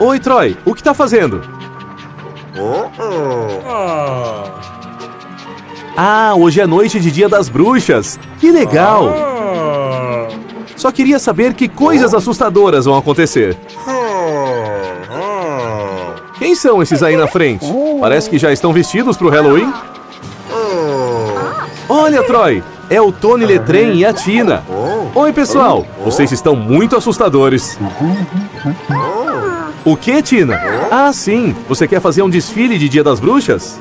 Oi, Troy, o que tá fazendo? Ah, hoje é noite de Dia das Bruxas. Que legal! Só queria saber que coisas assustadoras vão acontecer. Quem são esses aí na frente? Parece que já estão vestidos pro Halloween. Olha, Troy, é o Tony Letrem e a Tina. Oi, pessoal, vocês estão muito assustadores. O que, Tina? Ah, sim, você quer fazer um desfile de Dia das Bruxas?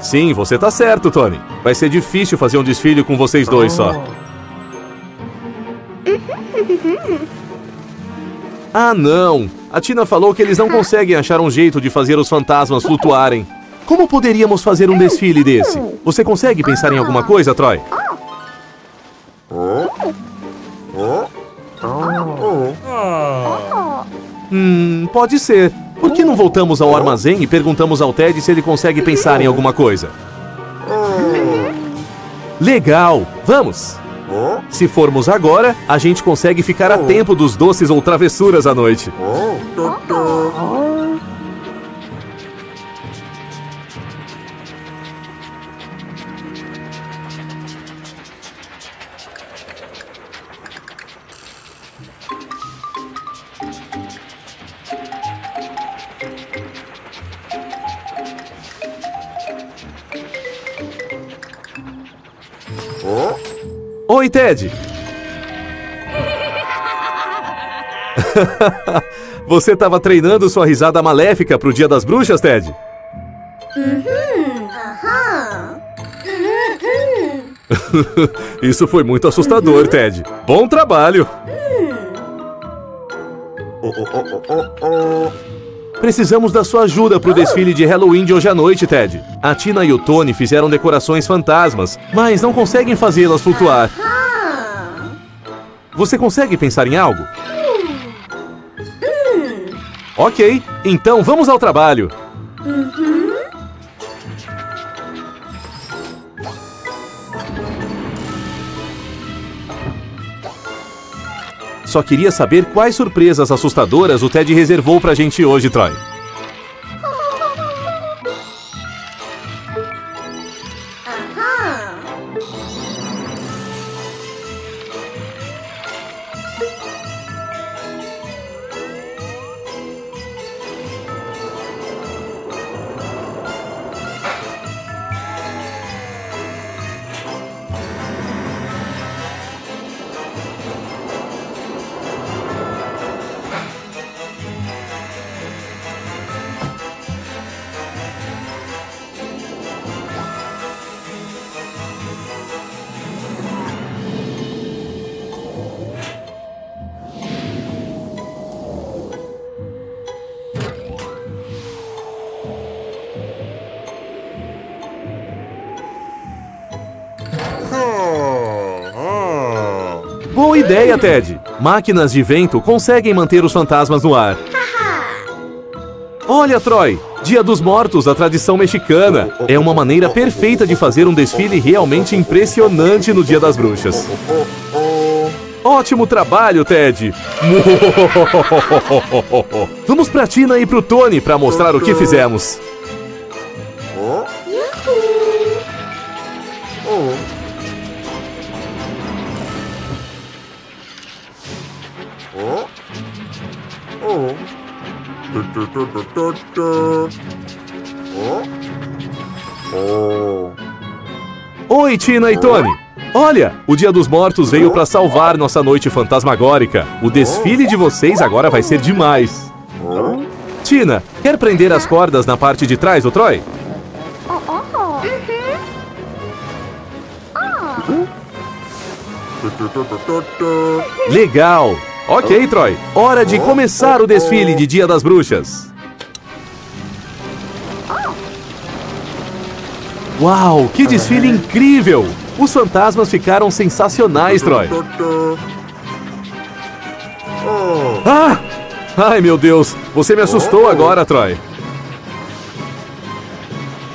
Sim, você tá certo, Tony. Vai ser difícil fazer um desfile com vocês dois só. Ah, não! A Tina falou que eles não conseguem achar um jeito de fazer os fantasmas flutuarem. Como poderíamos fazer um desfile desse? Você consegue pensar em alguma coisa, Troy? Pode ser. Por que não voltamos ao armazém e perguntamos ao Ted se ele consegue pensar em alguma coisa? Legal! Vamos! Se formos agora, a gente consegue ficar a tempo dos doces ou travessuras à noite. Oi, Ted! Você estava treinando sua risada maléfica pro Dia das Bruxas, Ted? Isso foi muito assustador, Ted. Bom trabalho! Precisamos da sua ajuda pro desfile de Halloween de hoje à noite, Ted. A Tina e o Tony fizeram decorações fantasmas, mas não conseguem fazê-las flutuar. Você consegue pensar em algo? Ok, então vamos ao trabalho. Só queria saber quais surpresas assustadoras o Ted reservou pra gente hoje, Troy. Boa ideia, Ted! Máquinas de vento conseguem manter os fantasmas no ar. Olha, Troy! Dia dos Mortos, a tradição mexicana. É uma maneira perfeita de fazer um desfile realmente impressionante no Dia das Bruxas. Ótimo trabalho, Ted! Vamos pra Tina e pro Tony pra mostrar o que fizemos. Oi, Tina e Tony! Olha, o Dia dos Mortos veio para salvar nossa noite fantasmagórica. O desfile de vocês agora vai ser demais. Tina, quer prender as cordas na parte de trás do Troy? Legal! Ok, Troy. Hora de começar o desfile de Dia das Bruxas. Uau, que desfile incrível! Os fantasmas ficaram sensacionais, Troy. Ah! Ai, meu Deus! Você me assustou agora, Troy.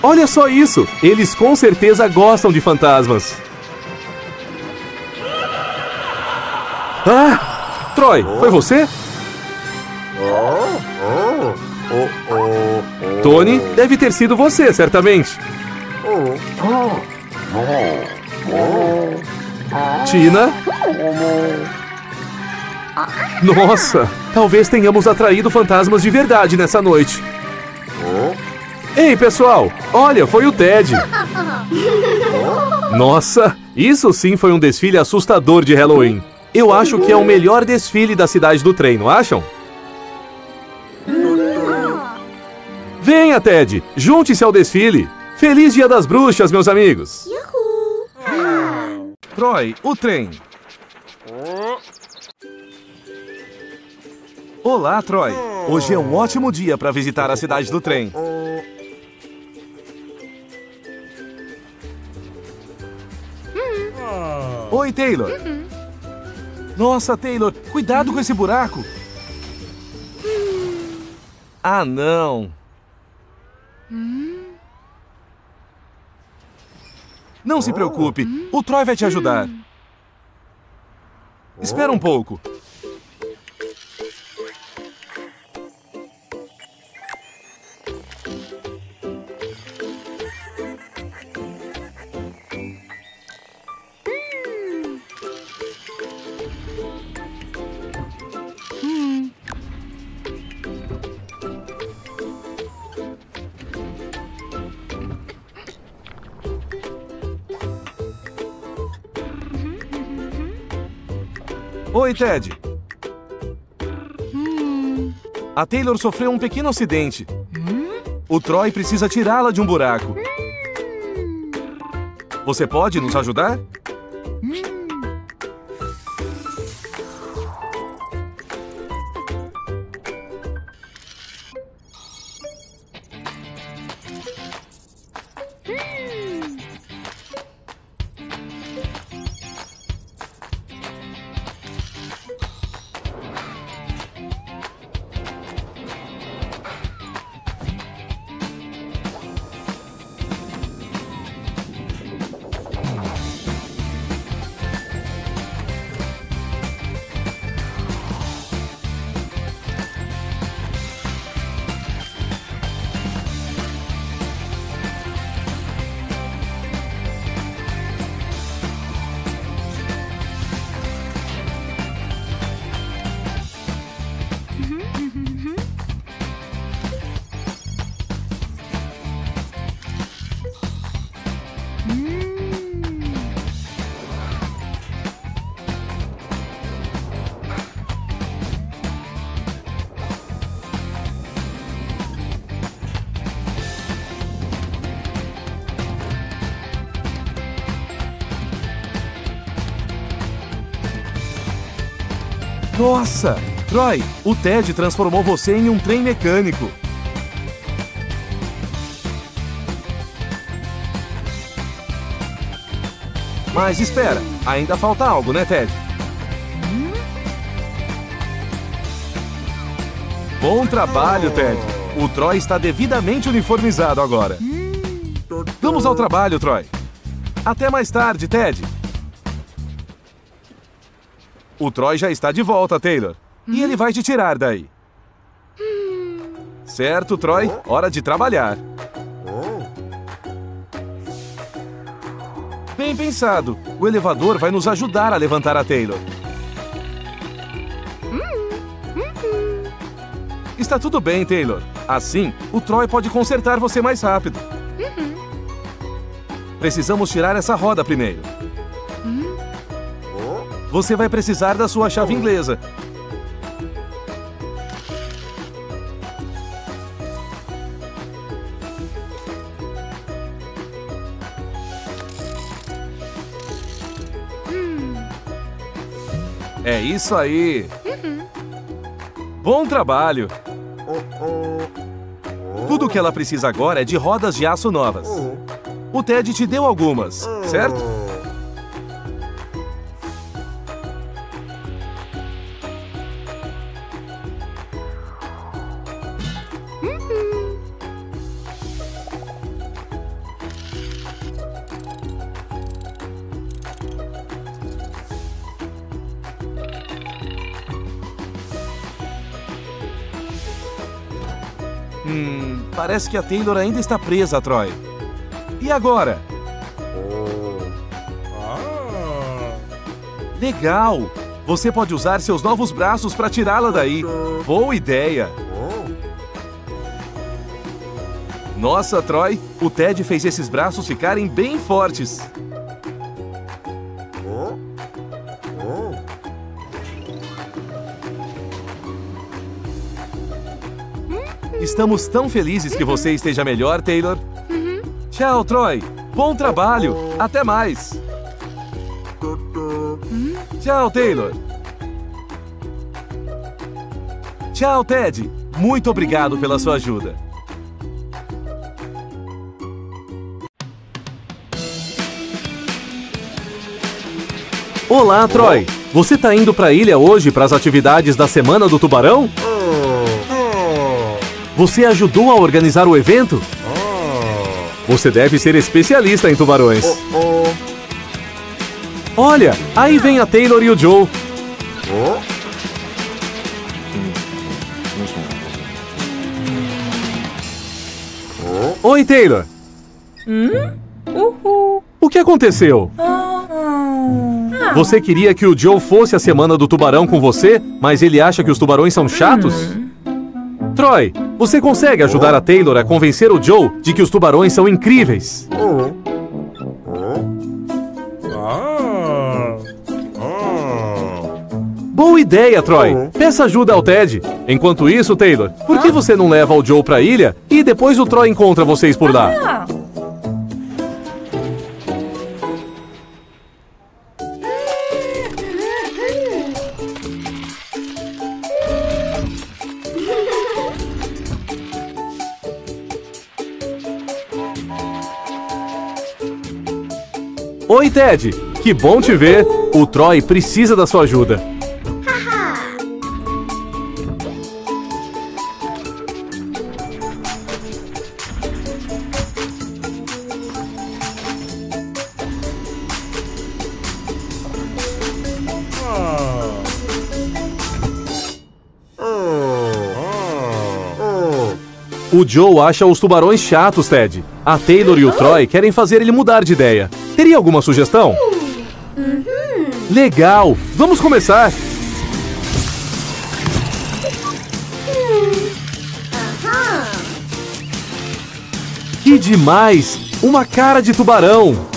Olha só isso! Eles com certeza gostam de fantasmas. Ah! Troy, foi você? Tony, deve ter sido você, certamente. Tina? Nossa, talvez tenhamos atraído fantasmas de verdade nessa noite. Ei, pessoal, olha, foi o Teddy. Nossa, isso sim foi um desfile assustador de Halloween. Eu acho que é o melhor desfile da Cidade do Trem, não acham? Venha, Teddy, junte-se ao desfile. Feliz Dia das Bruxas, meus amigos. Troy, o trem. Olá, Troy. Hoje é um ótimo dia para visitar a Cidade do Trem. Oi, Taylor. Nossa, Taylor, cuidado com esse buraco. Ah, não. Não se preocupe, o Troy vai te ajudar. Espera um pouco. Oi, Ted. A Taylor sofreu um pequeno acidente. O Troy precisa tirá-la de um buraco. Você pode nos ajudar? Nossa! Troy, o Ted transformou você em um trem mecânico. Mas espera, ainda falta algo, né, Ted? Bom trabalho, Ted. O Troy está devidamente uniformizado agora. Vamos ao trabalho, Troy. Até mais tarde, Ted. O Troy já está de volta, Taylor. E ele vai te tirar daí. Certo, Troy? Hora de trabalhar. Bem pensado. O elevador vai nos ajudar a levantar a Taylor. Está tudo bem, Taylor. Assim, o Troy pode consertar você mais rápido. Precisamos tirar essa roda primeiro. Você vai precisar da sua chave inglesa. É isso aí. Bom trabalho. Tudo o que ela precisa agora é de rodas de aço novas. O Ted te deu algumas, certo? Parece que a Taylor ainda está presa, Troy. E agora? Legal! Você pode usar seus novos braços para tirá-la daí. Boa ideia! Nossa, Troy, o Ted fez esses braços ficarem bem fortes. Estamos tão felizes que você esteja melhor, Taylor. Tchau, Troy. Bom trabalho. Até mais. Tchau, Taylor. Tchau, Ted. Muito obrigado pela sua ajuda. Olá, Troy. Você tá indo pra ilha hoje para as atividades da Semana do Tubarão? Você ajudou a organizar o evento? Você deve ser especialista em tubarões. Olha, aí vem a Taylor e o Joe. Oi, Taylor. O que aconteceu? Você queria que o Joe fosse a Semana do Tubarão com você, mas ele acha que os tubarões são chatos? Troy, você consegue ajudar a Taylor a convencer o Joe de que os tubarões são incríveis? Boa ideia, Troy. Peça ajuda ao Ted. Enquanto isso, Taylor, por que você não leva o Joe pra ilha e depois o Troy encontra vocês por lá? Oi, Ted! Que bom te ver! O Troy precisa da sua ajuda. O Joe acha os tubarões chatos, Ted. A Taylor e o Troy querem fazer ele mudar de ideia. Teria alguma sugestão? Legal! Vamos começar! Que demais! Uma cara de tubarão!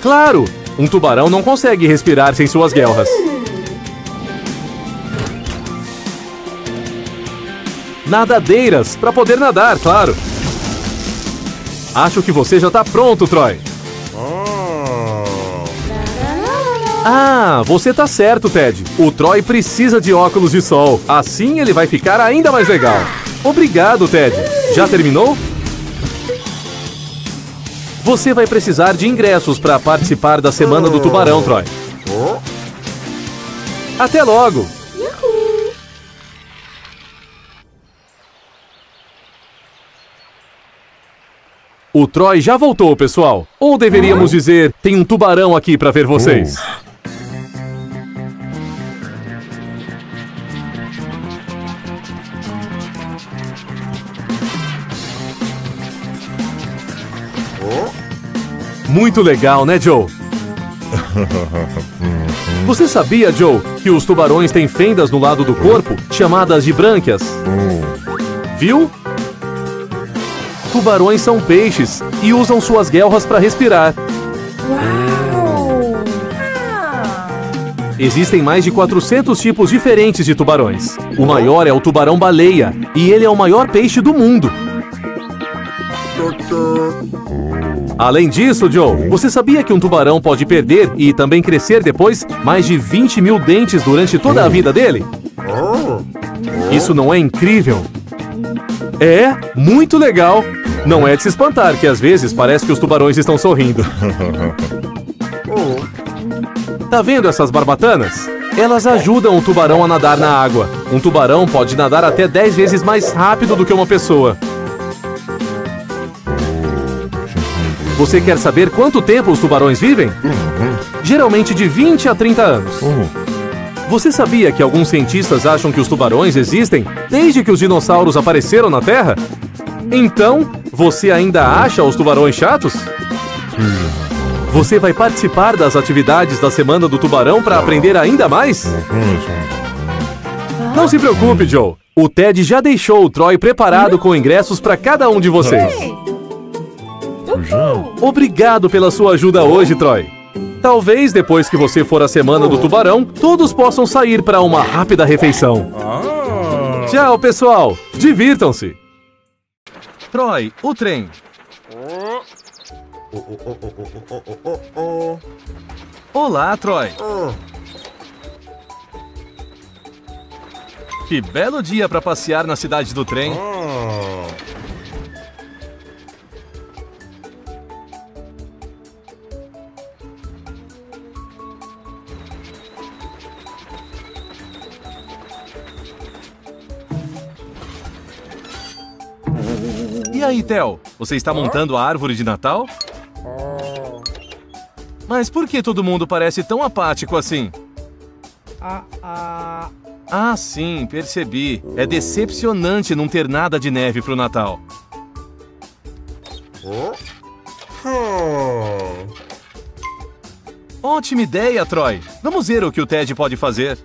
Claro! Um tubarão não consegue respirar sem suas guelras. Nadadeiras, para poder nadar, claro. Acho que você já tá pronto, Troy. Ah, você tá certo, Ted. O Troy precisa de óculos de sol. Assim ele vai ficar ainda mais legal. Obrigado, Ted. Já terminou? Você vai precisar de ingressos para participar da Semana do Tubarão, Troy. Até logo! O Troy já voltou, pessoal. Ou deveríamos dizer, tem um tubarão aqui para ver vocês. Muito legal, né, Joe? Você sabia, Joe, que os tubarões têm fendas no lado do corpo, chamadas de brânquias? Viu? Tubarões são peixes e usam suas guelras para respirar. Uau! Existem mais de 400 tipos diferentes de tubarões. O maior é o tubarão-baleia, e ele é o maior peixe do mundo. Além disso, Joe, você sabia que um tubarão pode perder e também crescer depois mais de 20 mil dentes durante toda a vida dele? Isso não é incrível? É, muito legal. Não é de se espantar que às vezes parece que os tubarões estão sorrindo. Tá vendo essas barbatanas? Elas ajudam o tubarão a nadar na água. Um tubarão pode nadar até 10 vezes mais rápido do que uma pessoa. Você quer saber quanto tempo os tubarões vivem? Geralmente de 20 a 30 anos. Você sabia que alguns cientistas acham que os tubarões existem desde que os dinossauros apareceram na Terra? Então, você ainda acha os tubarões chatos? Você vai participar das atividades da Semana do Tubarão para aprender ainda mais? Não se preocupe, Joe. O Ted já deixou o Troy preparado com ingressos para cada um de vocês. Obrigado pela sua ajuda hoje, Troy. Talvez depois que você for à Semana do Tubarão, todos possam sair para uma rápida refeição. Tchau, pessoal. Divirtam-se. Troy, o trem. Olá, Troy. Que belo dia para passear na Cidade do Trem. E aí, Theo? Você está montando a árvore de Natal? Mas por que todo mundo parece tão apático assim? Ah, sim, percebi. É decepcionante não ter nada de neve pro Natal. Ótima ideia, Troy. Vamos ver o que o Ted pode fazer.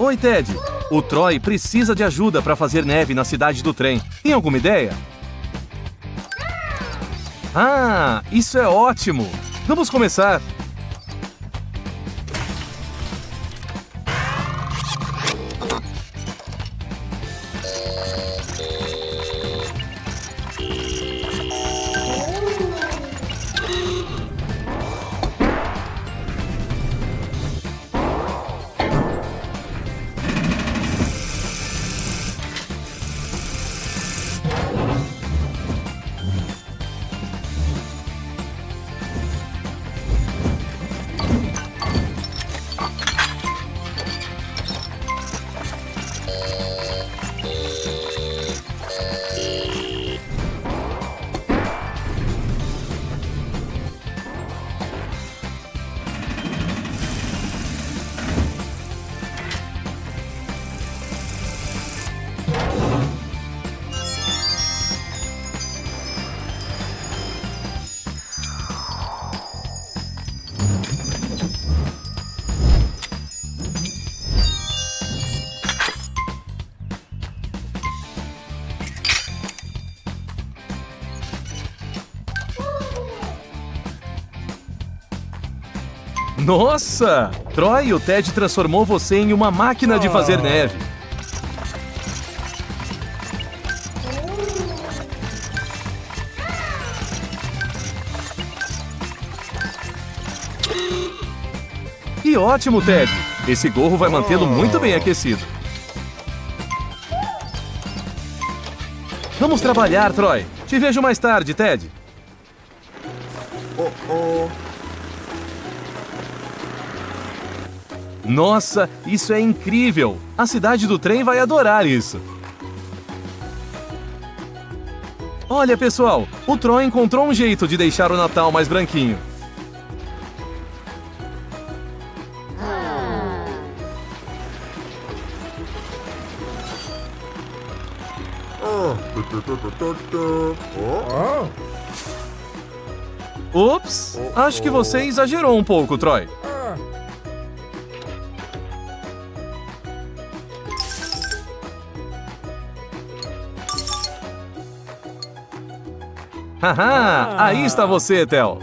Oi, Ted. O Troy precisa de ajuda para fazer neve na Cidade do Trem. Tem alguma ideia? Ah, isso é ótimo! Vamos começar! Nossa! Troy, o Ted transformou você em uma máquina de fazer neve. Que ótimo, Ted! Esse gorro vai mantê-lo muito bem aquecido. Vamos trabalhar, Troy. Te vejo mais tarde, Ted. Nossa, isso é incrível! A Cidade do Trem vai adorar isso! Olha, pessoal, o Troy encontrou um jeito de deixar o Natal mais branquinho. Ups, acho que você exagerou um pouco, Troy. Haha, aí está você, Theo.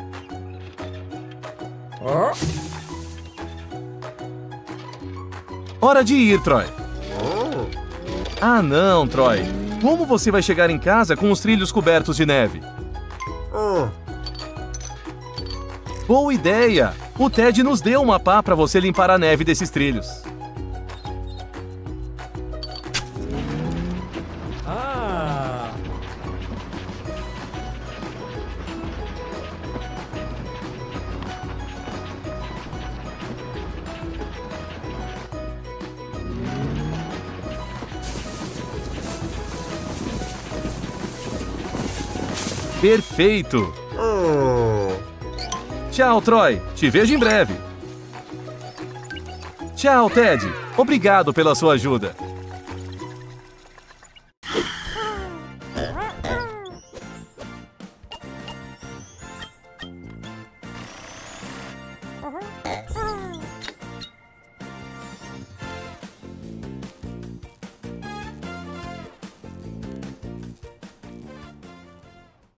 Hora de ir, Troy. Ah, não, Troy. Como você vai chegar em casa com os trilhos cobertos de neve? Boa ideia! O Ted nos deu uma pá para você limpar a neve desses trilhos. Perfeito! Tchau, Troy! Te vejo em breve! Tchau, Ted! Obrigado pela sua ajuda!